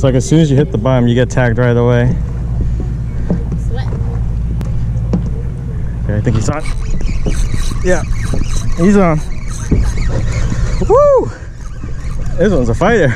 It's like as soon as you hit the bottom, you get tagged right away. Sweat. Okay, I think he's on. Yeah, he's on. Woo! This one's a fighter.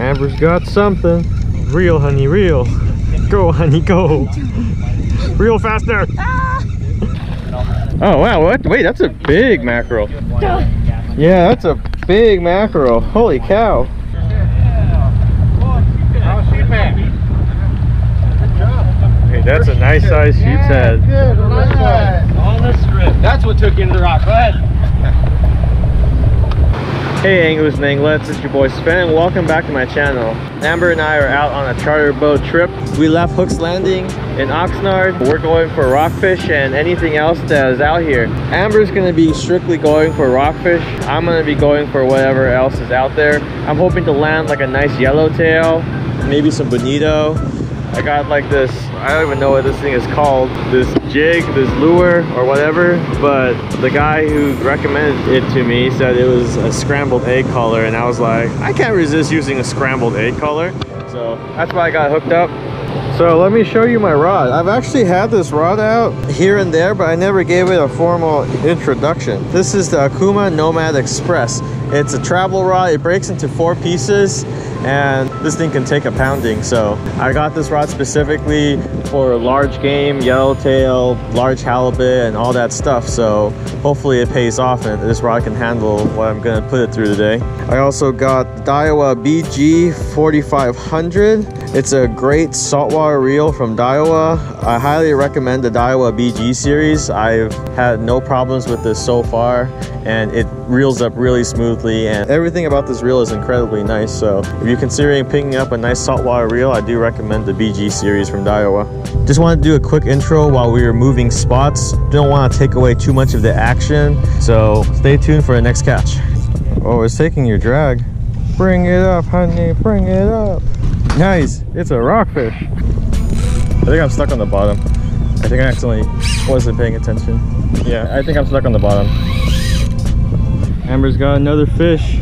Amber's got something. Reel, honey, reel. Go, honey, go. Reel faster. Ah. Oh, wow. What? Wait, that's a big mackerel. Yeah, that's a big mackerel. Holy cow. Hey, that's a nice size sheep's head. On the strip. That's what took into the rock. Go ahead. Hey anglers and anglets, it's your boy Sven and welcome back to my channel. Amber and I are out on a charter boat trip. We left Hooks Landing in Oxnard. We're going for rockfish and anything else that is out here. Amber's going to be strictly going for rockfish. I'm going to be going for whatever else is out there. I'm hoping to land like a nice yellowtail, maybe some bonito. I got like this, I don't even know what this thing is called, this jig, this lure or whatever, but the guy who recommended it to me said it was a scrambled egg color, and I was like, I can't resist using a scrambled egg color, so that's why I got hooked up. So let me show you my rod. I've actually had this rod out here and there, but I never gave it a formal introduction. This is the Akuma Nomad Express. It's a travel rod. It breaks into 4 pieces, and this thing can take a pounding. So I got this rod specifically for large game, yellowtail, large halibut, and all that stuff. So hopefully it pays off and this rod can handle what I'm gonna put it through today. I also got Daiwa BG 4500. It's a great saltwater reel from Daiwa. I highly recommend the Daiwa BG series. I've had no problems with this so far, and it reels up really smoothly, and everything about this reel is incredibly nice. So if you're considering picking up a nice saltwater reel, I do recommend the BG series from Daiwa. Just want to do a quick intro while we were moving spots. Don't want to take away too much of the action, so stay tuned for the next catch. Oh, it's taking your drag. Bring it up, honey, bring it up. Nice, it's a rockfish. I think I'm stuck on the bottom. I think I accidentally wasn't paying attention. Yeah, I think I'm stuck on the bottom. Amber's got another fish.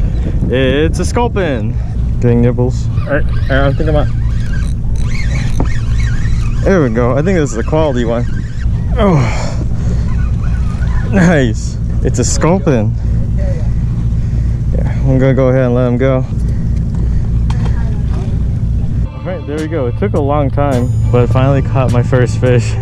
It's a sculpin. Getting nibbles. Alright, I think I'm on. There we go. I think this is a quality one. Oh, nice. It's a sculpin. Yeah, I'm gonna go ahead and let him go. Alright, there we go. It took a long time, but I finally caught my first fish.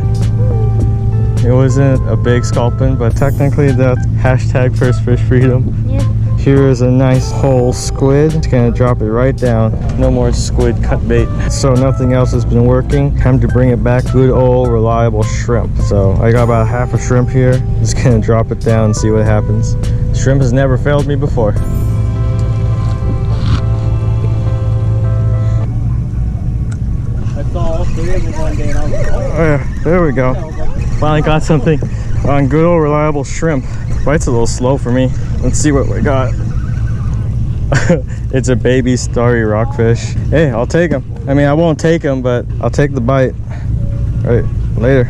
It wasn't a big sculpin, but technically that's hashtag first fish freedom. Yeah. Here is a nice whole squid. Just gonna drop it right down. No more squid cut bait. So nothing else has been working. Time to bring it back. Good old reliable shrimp. So I got about half a shrimp here. Just gonna drop it down and see what happens. Shrimp has never failed me before. There we go. Finally got something on good old reliable shrimp. Bite's a little slow for me. Let's see what we got. It's a baby starry rockfish. Hey, I'll take him. I mean, I won't take him, but I'll take the bite. All right, later.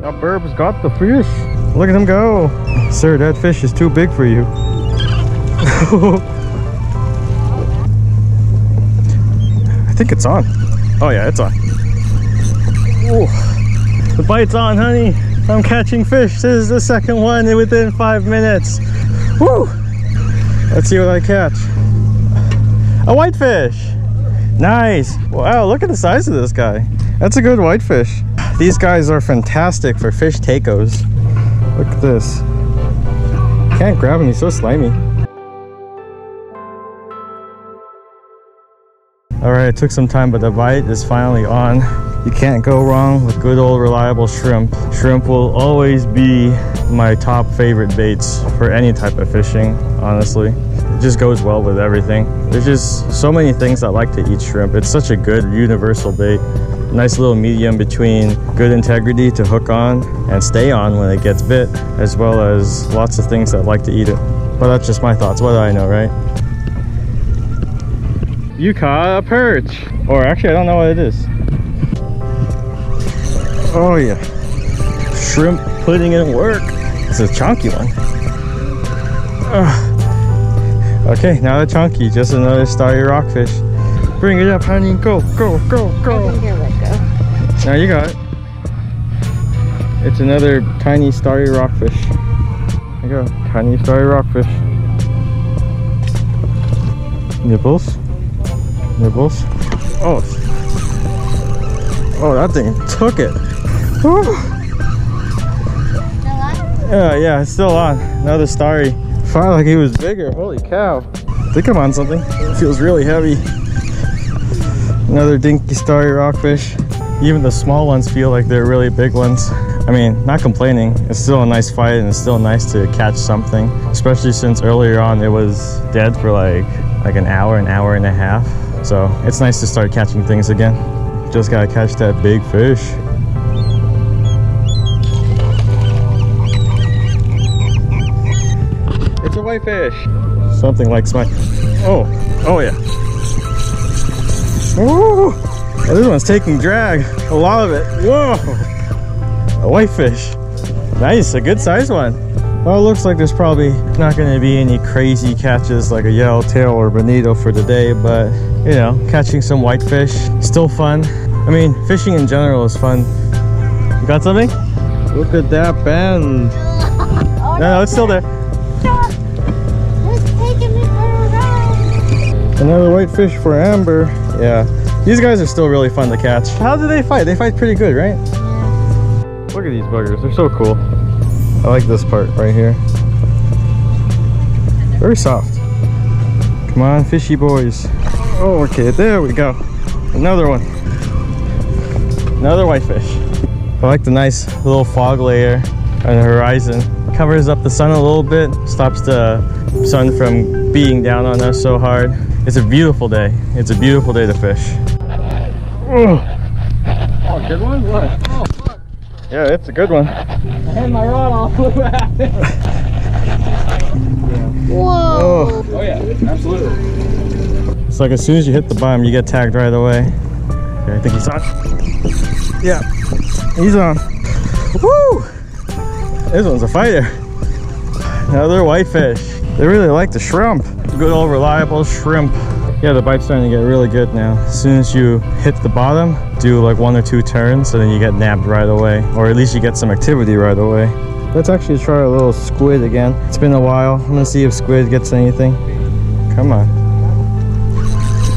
That Burb's got the fish. Look at him go. Sir, that fish is too big for you. I think it's on. Oh yeah, it's on. Ooh, the bite's on, honey. I'm catching fish. This is the second one within 5 minutes. Woo! Let's see what I catch. A whitefish. Nice. Wow, look at the size of this guy. That's a good whitefish. These guys are fantastic for fish tacos. Look at this. Can't grab him, he's so slimy. Alright, it took some time, but the bite is finally on. You can't go wrong with good old reliable shrimp. Shrimp will always be my top favorite baits for any type of fishing, honestly. It just goes well with everything. There's just so many things I like to eat shrimp. It's such a good universal bait. Nice little medium between good integrity to hook on and stay on when it gets bit, as well as lots of things that like to eat it. But that's just my thoughts, what do I know, right? You caught a perch! Or actually, I don't know what it is. Oh yeah, shrimp pudding in work. It's a chunky one. Ugh. Okay, now the chunky, just another starry rockfish. Bring it up, honey. Go, go, go, go. I can't let go. Now you got it. It's another tiny starry rockfish. There you go, tiny starry rockfish. Nibbles, nibbles. Oh, oh, that thing took it. Woo. Still on? Yeah, it's still on. Another starry. Felt like he was bigger. Holy cow. I think I'm on something. It feels really heavy. Another dinky starry rockfish. Even the small ones feel like they're really big ones. I mean, not complaining. It's still a nice fight and it's still nice to catch something. Especially since earlier on it was dead for like an hour and a half. So it's nice to start catching things again. Just gotta catch that big fish. It's a whitefish. Something like smite. Oh, oh yeah. Ooh, oh, this one's taking drag. A lot of it. Whoa, a whitefish. Nice, a good sized one. Well, it looks like there's probably not gonna be any crazy catches like a yellowtail or bonito for today, but you know, catching some whitefish, still fun. I mean, fishing in general is fun. You got something? Look at that bend. Oh, no, it's still there. Stop. It's taking me for a ride. Another whitefish for Amber. Yeah, these guys are still really fun to catch. How do they fight? They fight pretty good, right? Yeah. Look at these buggers, they're so cool. I like this part right here. Very soft. Come on, fishy boys. Oh, okay, there we go. Another one. Another whitefish. I like the nice little fog layer on the horizon. It covers up the sun a little bit, stops the sun from beating down on us so hard. It's a beautiful day. It's a beautiful day to fish. Oh, good one? What? Oh, fuck. Yeah, it's a good one. I had my rod off. Whoa. Oh, yeah, absolutely. It's like as soon as you hit the bottom, you get tagged right away. Okay, I think he's on. Yeah, he's on. Woo! This one's a fighter. Another whitefish. They really like the shrimp. Good old reliable shrimp. Yeah, the bite's starting to get really good now. As soon as you hit the bottom, do like one or two turns, and then you get nabbed right away. Or at least you get some activity right away. Let's actually try a little squid again. It's been a while. I'm gonna see if squid gets anything. Come on.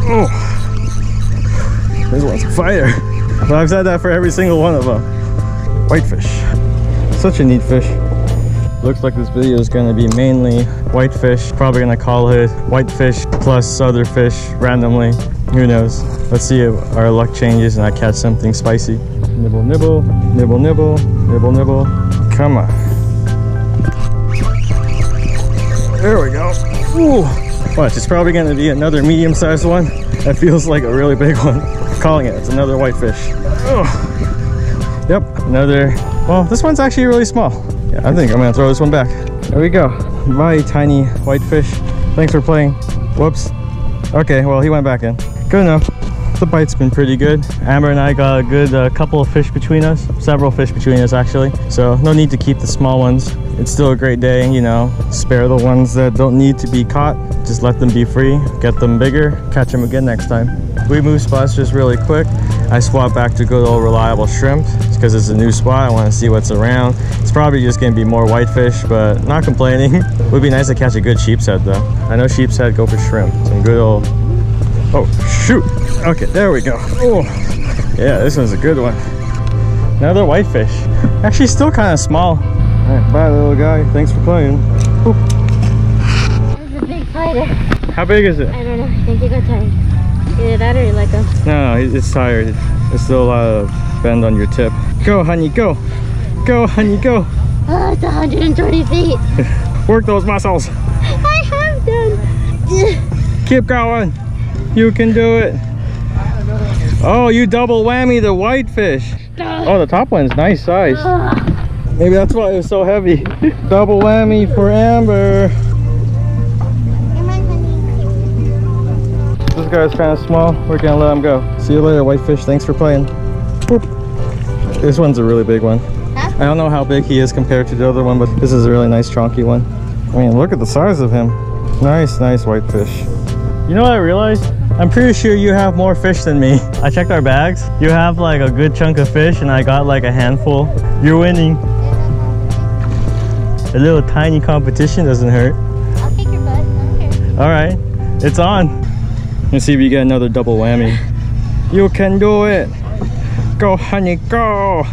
Oh, this one's a fighter. But I've said that for every single one of them. Whitefish. Such a neat fish. Looks like this video is going to be mainly whitefish. Probably going to call it whitefish plus other fish randomly. Who knows? Let's see if our luck changes and I catch something spicy. Nibble, nibble, nibble, nibble, nibble, nibble. Come on. There we go. Ooh. Watch, it's probably going to be another medium-sized one that feels like a really big one. I'm calling it, it's another whitefish. Oh. Yep, another. Well, this one's actually really small. Yeah, I think I'm going to throw this one back. There we go. My tiny whitefish. Thanks for playing. Whoops. Okay, well, he went back in. Good enough. The bite's been pretty good. Amber and I got a good couple of fish between us. Several fish between us, actually. So, no need to keep the small ones. It's still a great day, you know, spare the ones that don't need to be caught. Just let them be free, get them bigger, catch them again next time. We move spots just really quick. I swap back to good old reliable shrimp because it's a new spot. I want to see what's around. It's probably just going to be more whitefish, but not complaining. It would be nice to catch a good sheep's head though. I know sheep's head go for shrimp. Some good old, oh shoot. Okay, there we go. Oh, yeah, this one's a good one. Another whitefish. Actually still kind of small. All right, bye little guy, thanks for playing. It's a big spider. How big is it? I don't know. I think he got tired. Either that or he let go. No, it's tired. There's still a lot of bend on your tip. Go, honey, go. Go, honey, go. Oh, it's 120 feet. Work those muscles. I have done. Keep going. You can do it. Oh, you double whammy the whitefish. Oh, the top one's nice size. Maybe that's why it was so heavy. Double whammy for Amber. Come on, honey. This guy's kind of small. We're gonna let him go. See you later, whitefish. Thanks for playing. Boop. This one's a really big one. I don't know how big he is compared to the other one, but this is a really nice chunky one. I mean, look at the size of him. Nice, nice whitefish. You know what I realized? I'm pretty sure you have more fish than me. I checked our bags. You have like a good chunk of fish and I got like a handful. You're winning. A little tiny competition doesn't hurt. I'll take your butt. I don't care. All right, it's on. Let's see if you get another double whammy. You can do it. Go, honey, go.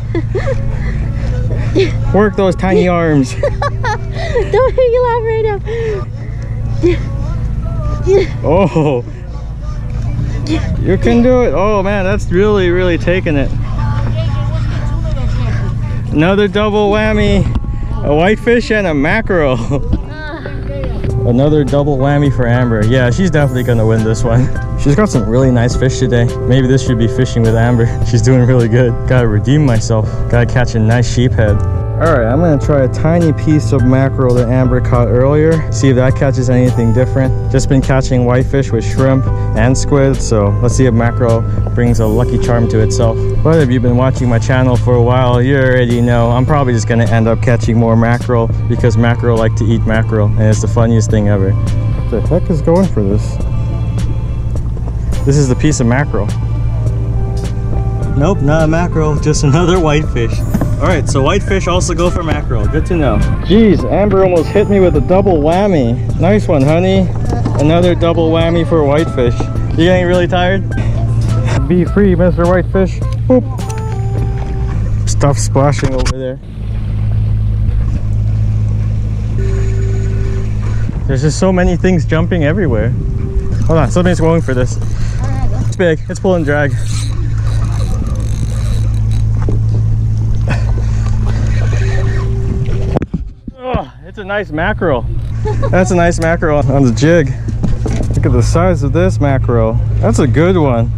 Work those tiny arms. Don't make you laugh right now. Oh. You can do it. Oh man, that's really, really taking it. Another double whammy. A whitefish and a mackerel. Another double whammy for Amber. Yeah, she's definitely gonna win this one. She's got some really nice fish today. Maybe this should be fishing with Amber. She's doing really good. Gotta redeem myself. Gotta catch a nice sheep head. All right, I'm gonna try a tiny piece of mackerel that Amber caught earlier. See if that catches anything different. Just been catching whitefish with shrimp and squid, so let's see if mackerel brings a lucky charm to itself. But if you've been watching my channel for a while, you already know I'm probably just gonna end up catching more mackerel because mackerel like to eat mackerel, and it's the funniest thing ever. What the heck is going for this? This is the piece of mackerel. Nope, not a mackerel, just another whitefish. All right, so whitefish also go for mackerel. Good to know. Jeez, Amber almost hit me with a double whammy. Nice one, honey. Another double whammy for whitefish. You getting really tired? Be free, Mr. Whitefish. Boop. Stuff splashing over there. There's just so many things jumping everywhere. Hold on, something's going for this. It's big, it's pull and drag. It's a nice mackerel. That's a nice mackerel on the jig. Look at the size of this mackerel. That's a good one.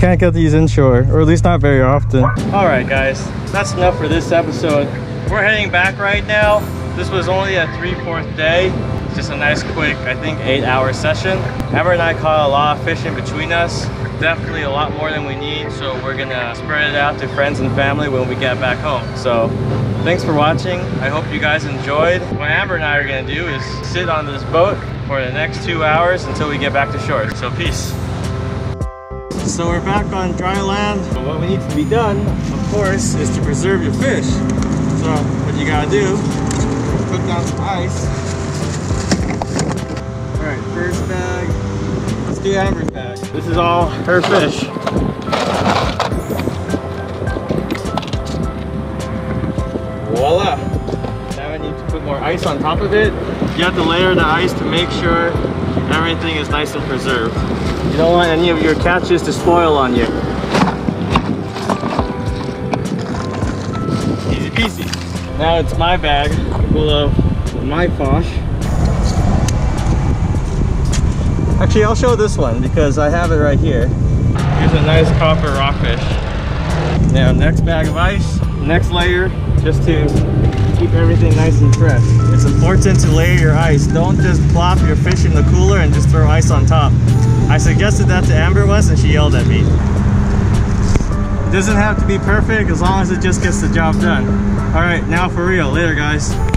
Can't get these inshore, or at least not very often. All right, guys, that's enough for this episode. We're heading back right now. This was only a 3/4 day. Just a nice quick, I think, 8-hour session. Amber and I caught a lot of fish in between us. Definitely a lot more than we need, so we're gonna spread it out to friends and family when we get back home. So thanks for watching. I hope you guys enjoyed. What Amber and I are gonna do is sit on this boat for the next 2 hours until we get back to shore. So peace. So we're back on dry land. But what we need to be done, of course, is to preserve your fish. So what you gotta do, put down some ice. All right, first bag. Let's do Amber's bag. This is all her fish. Voila! Now I need to put more ice on top of it. You have to layer the ice to make sure everything is nice and preserved. You don't want any of your catches to spoil on you. Easy peasy. Now it's my bag full of my fish. Actually, I'll show this one because I have it right here. Here's a nice copper rockfish. Now, next bag of ice, next layer, just to keep everything nice and fresh. It's important to layer your ice. Don't just plop your fish in the cooler and just throw ice on top. I suggested that to Amber once and she yelled at me. It doesn't have to be perfect as long as it just gets the job done. All right, now for real. Later, guys.